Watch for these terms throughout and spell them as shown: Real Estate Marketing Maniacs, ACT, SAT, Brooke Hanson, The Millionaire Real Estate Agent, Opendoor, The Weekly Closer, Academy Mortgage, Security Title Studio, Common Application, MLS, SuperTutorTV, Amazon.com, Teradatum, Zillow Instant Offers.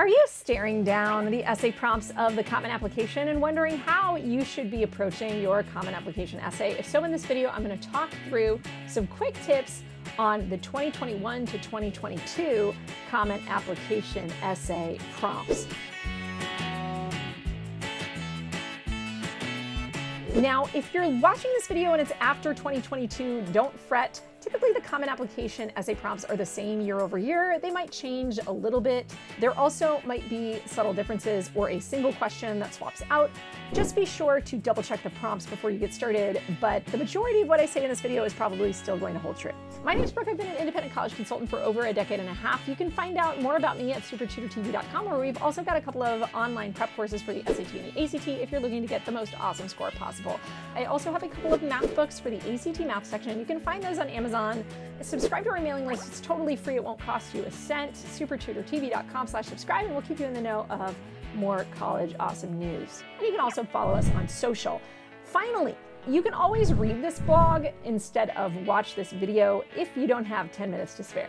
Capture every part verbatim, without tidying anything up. Are you staring down the essay prompts of the Common Application and wondering how you should be approaching your Common Application essay? If so, in this video, I'm going to talk through some quick tips on the twenty twenty-one to twenty twenty-two Common Application essay prompts. Now, if you're watching this video and it's after twenty twenty-two, don't fret. Typically, the Common Application essay prompts are the same year over year. They might change a little bit. There also might be subtle differences or a single question that swaps out. Just be sure to double check the prompts before you get started, but the majority of what I say in this video is probably still going to hold true. My name is Brooke. I've been an independent college consultant for over a decade and a half. You can find out more about me at super tutor T V dot com, where we've also got a couple of online prep courses for the S A T and the A C T if you're looking to get the most awesome score possible. I also have a couple of math books for the A C T math section. You can find those on Amazon. On. Subscribe to our mailing list. It's totally free. It won't cost you a cent. super tutor T V dot com slash subscribe, and we'll keep you in the know of more college awesome news. And you can also follow us on social. Finally, you can always read this blog instead of watch this video if you don't have ten minutes to spare.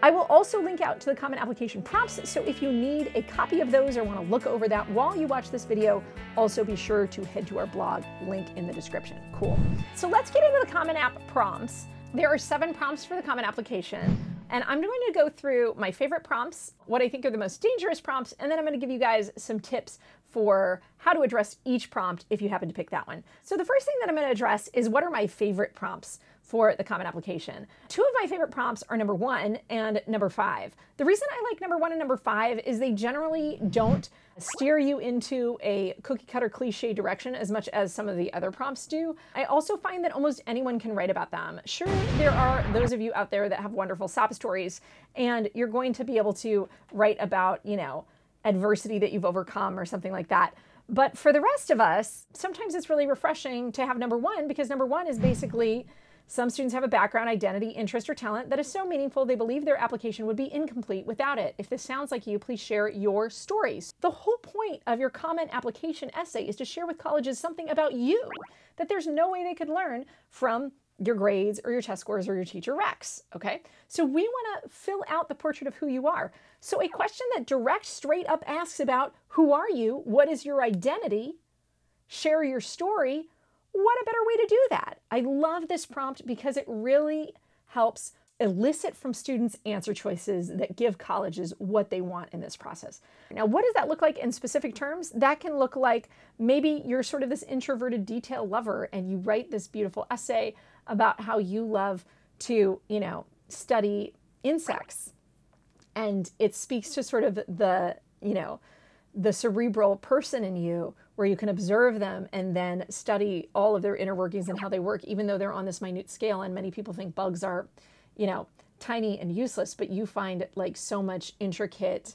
I will also link out to the Common Application prompts, so if you need a copy of those or want to look over that while you watch this video, also be sure to head to our blog link in the description. Cool. So let's get into the Common App prompts. There are seven prompts for the Common Application, and I'm going to go through my favorite prompts, what I think are the most dangerous prompts, and then I'm going to give you guys some tips for how to address each prompt if you happen to pick that one. So the first thing that I'm going to address is what are my favorite prompts for the Common Application. Two of my favorite prompts are number one and number five. The reason I like number one and number five is they generally don't steer you into a cookie cutter cliche direction as much as some of the other prompts do. I also find that almost anyone can write about them. Sure, there are those of you out there that have wonderful S A P stories, and you're going to be able to write about, you know, adversity that you've overcome or something like that. But for the rest of us, sometimes it's really refreshing to have number one, because number one is basically, some students have a background, identity, interest, or talent that is so meaningful they believe their application would be incomplete without it. If this sounds like you, please share your stories. The whole point of your Common Application essay is to share with colleges something about you that there's no way they could learn from your grades or your test scores or your teacher recs, okay? So we wanna fill out the portrait of who you are. So a question that direct, straight up asks about who are you, what is your identity, share your story, what a better way to do that? I love this prompt because it really helps elicit from students answer choices that give colleges what they want in this process. Now, what does that look like in specific terms? That can look like maybe you're sort of this introverted detail lover and you write this beautiful essay about how you love to, you know, study insects. And it speaks to sort of the, you know, the cerebral person in you, where you can observe them and then study all of their inner workings and how they work, even though they're on this minute scale. And many people think bugs are, you know, tiny and useless, but you find like so much intricate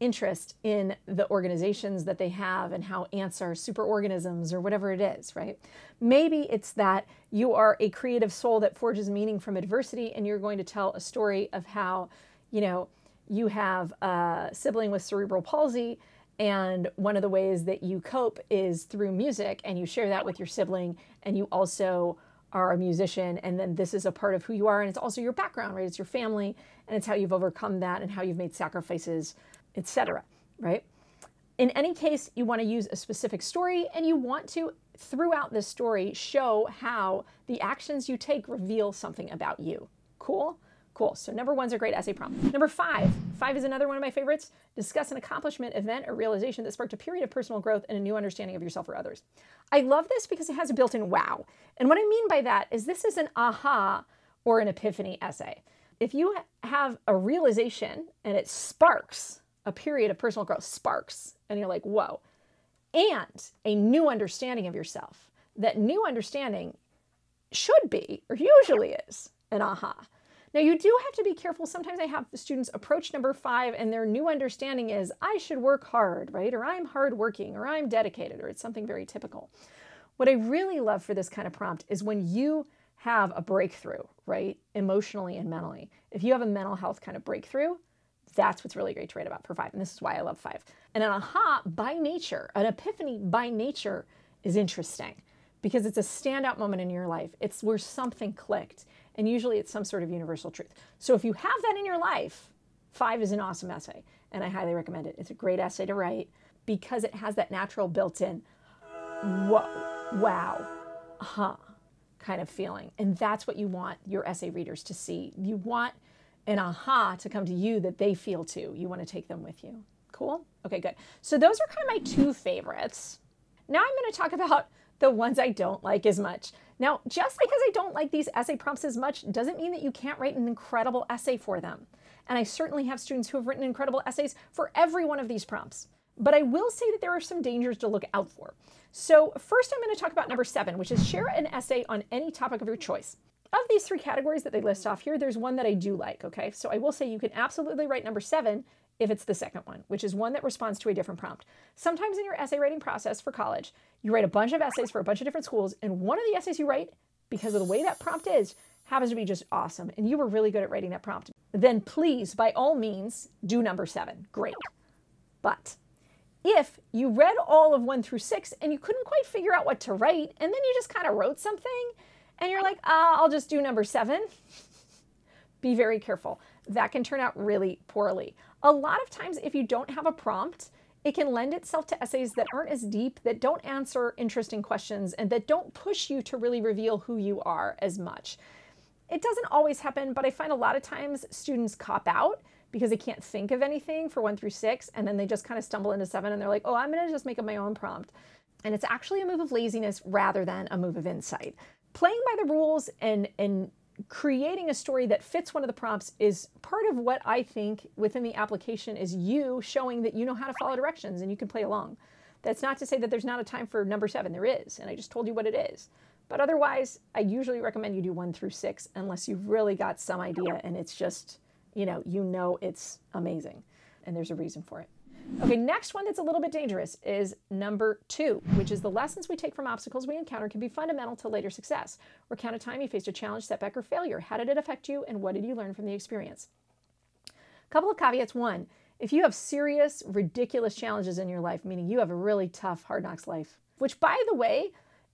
interest in the organizations that they have and how ants are superorganisms or whatever it is, right? Maybe it's that you are a creative soul that forges meaning from adversity, and you're going to tell a story of how, you know, you have a sibling with cerebral palsy, and one of the ways that you cope is through music, and you share that with your sibling, and you also are a musician, and then this is a part of who you are, and it's also your background, right? It's your family, and it's how you've overcome that and how you've made sacrifices, et cetera, right? In any case, you want to use a specific story, and you want to, throughout this story, show how the actions you take reveal something about you. Cool? Cool. So number one's a great essay prompt. Number five. Five is another one of my favorites. Discuss an accomplishment, event, or realization that sparked a period of personal growth and a new understanding of yourself or others. I love this because it has a built-in wow. And what I mean by that is this is an aha or an epiphany essay. If you have a realization and it sparks a period of personal growth, sparks, and you're like, whoa, and a new understanding of yourself, that new understanding should be, or usually is, an aha. Now, you do have to be careful. Sometimes I have the students approach number five and their new understanding is, I should work hard, right? Or I'm hardworking, or I'm dedicated, or it's something very typical. What I really love for this kind of prompt is when you have a breakthrough, right? Emotionally and mentally. If you have a mental health kind of breakthrough, that's what's really great to write about for five. And this is why I love five. And an aha by nature, an epiphany by nature is interesting because it's a standout moment in your life. It's where something clicked. And usually it's some sort of universal truth. So if you have that in your life, Five is an awesome essay, and I highly recommend it. It's a great essay to write because it has that natural built-in, whoa, wow, huh, kind of feeling. And that's what you want your essay readers to see. You want an aha to come to you that they feel too. You want to take them with you. Cool? Okay, good. So those are kind of my two favorites. Now I'm going to talk about the ones I don't like as much. Now, just because I don't like these essay prompts as much doesn't mean that you can't write an incredible essay for them. And I certainly have students who have written incredible essays for every one of these prompts. But I will say that there are some dangers to look out for. So first I'm going to talk about number seven, which is share an essay on any topic of your choice. Of these three categories that they list off here, there's one that I do like, okay? So I will say you can absolutely write number seven if it's the second one, which is one that responds to a different prompt. Sometimes in your essay writing process for college, you write a bunch of essays for a bunch of different schools, and one of the essays you write, because of the way that prompt is, happens to be just awesome, and you were really good at writing that prompt. Then please, by all means, do number seven. Great. But if you read all of one through six and you couldn't quite figure out what to write, and then you just kind of wrote something, and you're like, ah, I'll just do number seven, be very careful. That can turn out really poorly. A lot of times, if you don't have a prompt, it can lend itself to essays that aren't as deep, that don't answer interesting questions, and that don't push you to really reveal who you are as much. It doesn't always happen, but I find a lot of times students cop out because they can't think of anything for one through six, and then they just kind of stumble into seven, and they're like, oh, I'm gonna just make up my own prompt. And it's actually a move of laziness rather than a move of insight. Playing by the rules and, and creating a story that fits one of the prompts is part of what I think within the application is you showing that you know how to follow directions and you can play along. That's not to say that there's not a time for number seven. There is, and I just told you what it is. But otherwise, I usually recommend you do one through six unless you've really got some idea and it's just, you know, you know it's amazing and there's a reason for it. Okay, next one that's a little bit dangerous is number two, which is the lessons we take from obstacles we encounter can be fundamental to later success. Recount a time you faced a challenge, setback, or failure. How did it affect you, and what did you learn from the experience? A couple of caveats. One, if you have serious, ridiculous challenges in your life, meaning you have a really tough, hard knocks life, which, by the way,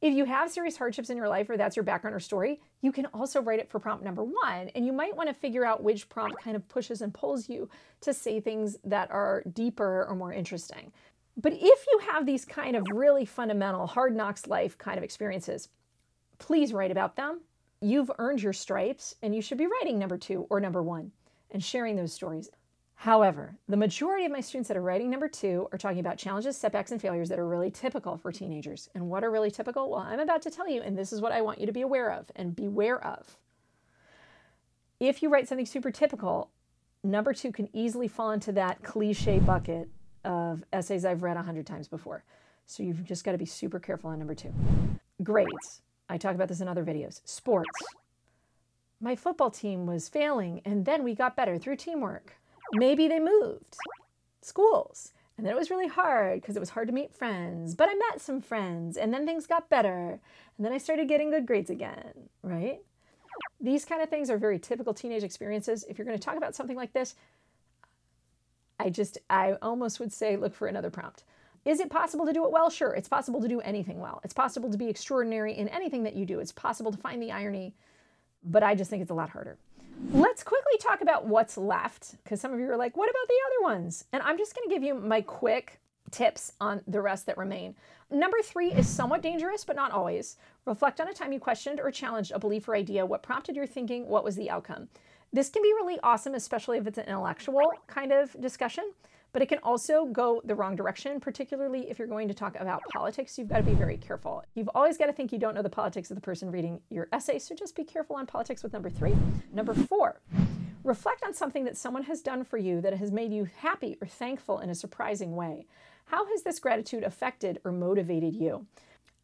if you have serious hardships in your life or that's your background or story, you can also write it for prompt number one, and you might want to figure out which prompt kind of pushes and pulls you to say things that are deeper or more interesting. But if you have these kind of really fundamental hard knocks life kind of experiences, please write about them. You've earned your stripes and you should be writing number two or number one and sharing those stories. However, the majority of my students that are writing number two are talking about challenges, setbacks, and failures that are really typical for teenagers. And what are really typical? Well, I'm about to tell you, and this is what I want you to be aware of and beware of. If you write something super typical, number two can easily fall into that cliche bucket of essays I've read a hundred times before. So you've just got to be super careful on number two. Grades. I talk about this in other videos. Sports. My football team was failing, and then we got better through teamwork. Maybe they moved schools, and then it was really hard because it was hard to meet friends, but I met some friends, and then things got better, and then I started getting good grades again, right? These kind of things are very typical teenage experiences. If you're going to talk about something like this, I just, I almost would say look for another prompt. Is it possible to do it well? Sure, it's possible to do anything well. It's possible to be extraordinary in anything that you do. It's possible to find the irony, but I just think it's a lot harder. Let's quickly talk about what's left, because some of you are like, what about the other ones? And I'm just going to give you my quick tips on the rest that remain. Number three is somewhat dangerous, but not always. Reflect on a time you questioned or challenged a belief or idea. What prompted your thinking? What was the outcome? This can be really awesome, especially if it's an intellectual kind of discussion, but it can also go the wrong direction, particularly if you're going to talk about politics. You've got to be very careful. You've always got to think you don't know the politics of the person reading your essay, so just be careful on politics with number three. Number four, reflect on something that someone has done for you that has made you happy or thankful in a surprising way. How has this gratitude affected or motivated you?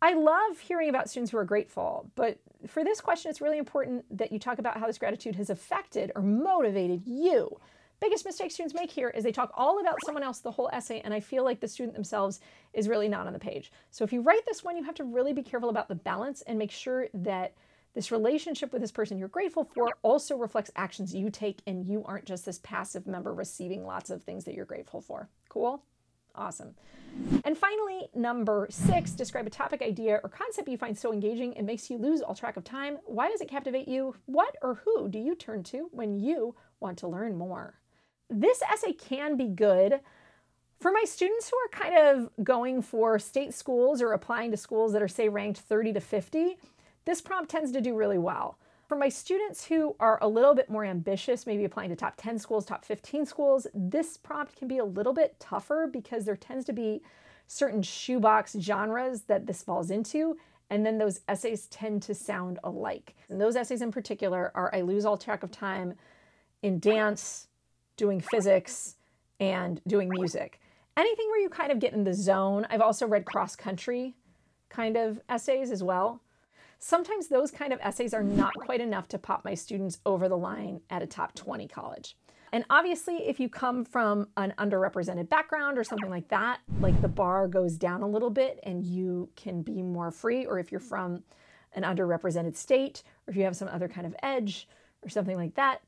I love hearing about students who are grateful, but for this question, it's really important that you talk about how this gratitude has affected or motivated you. Biggest mistake students make here is they talk all about someone else the whole essay, and I feel like the student themselves is really not on the page. So if you write this one, you have to really be careful about the balance and make sure that this relationship with this person you're grateful for also reflects actions you take, and you aren't just this passive member receiving lots of things that you're grateful for. Cool? Awesome. And finally, number six, describe a topic, idea, or concept you find so engaging it makes you lose all track of time. Why does it captivate you? What or who do you turn to when you want to learn more? this essay can be good for my students who are kind of going for state schools or applying to schools that are, say, ranked thirty to fifty. This prompt tends to do really well. For my students who are a little bit more ambitious, maybe applying to top ten schools, top fifteen schools, this prompt can be a little bit tougher because there tends to be certain shoebox genres that this falls into, and then those essays tend to sound alike. And those essays in particular are I Lose All Track of Time in Dance, Doing Physics, and Doing Music. Anything where you kind of get in the zone. I've also read cross-country kind of essays as well. Sometimes those kind of essays are not quite enough to pop my students over the line at a top twenty college. And obviously, if you come from an underrepresented background or something like that, like the bar goes down a little bit and you can be more free, or if you're from an underrepresented state, or if you have some other kind of edge or something like that,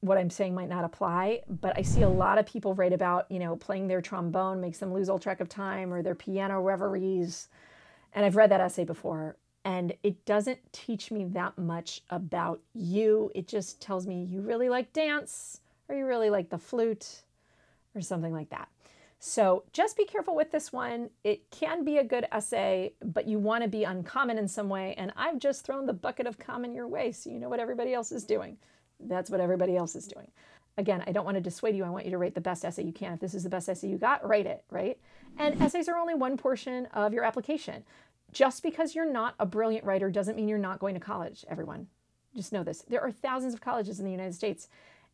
what I'm saying might not apply. But I see a lot of people write about, you know, playing their trombone makes them lose all track of time, or their piano reveries. And I've read that essay before, and it doesn't teach me that much about you. It just tells me you really like dance, or you really like the flute, or something like that. So just be careful with this one. It can be a good essay, but you want to be uncommon in some way, and I've just thrown the bucket of common your way, so you know what everybody else is doing. That's what everybody else is doing. Again, I don't want to dissuade you. I want you to write the best essay you can. If this is the best essay you got, write it, right? And essays are only one portion of your application. Just because you're not a brilliant writer doesn't mean you're not going to college, everyone. Just know this. There are thousands of colleges in the United States.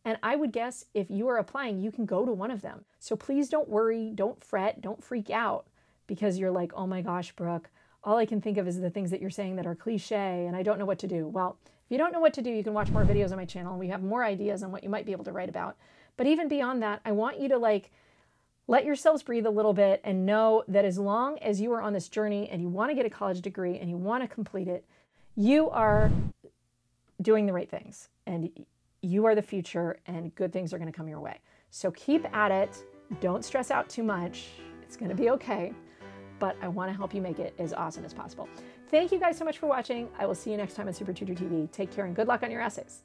And I would guess if you are applying, you can go to one of them. So please don't worry, don't fret, don't freak out because you're like, oh my gosh, Brooke, all I can think of is the things that you're saying that are cliche and I don't know what to do. Well, if you don't know what to do, you can watch more videos on my channel and we have more ideas on what you might be able to write about. But even beyond that, I want you to like let yourselves breathe a little bit and know that as long as you are on this journey and you want to get a college degree and you want to complete it, you are doing the right things and you are the future and good things are going to come your way. So keep at it. Don't stress out too much. It's going to be okay. But I want to help you make it as awesome as possible. Thank you guys so much for watching. I will see you next time on SuperTutorTV. Take care and good luck on your essays.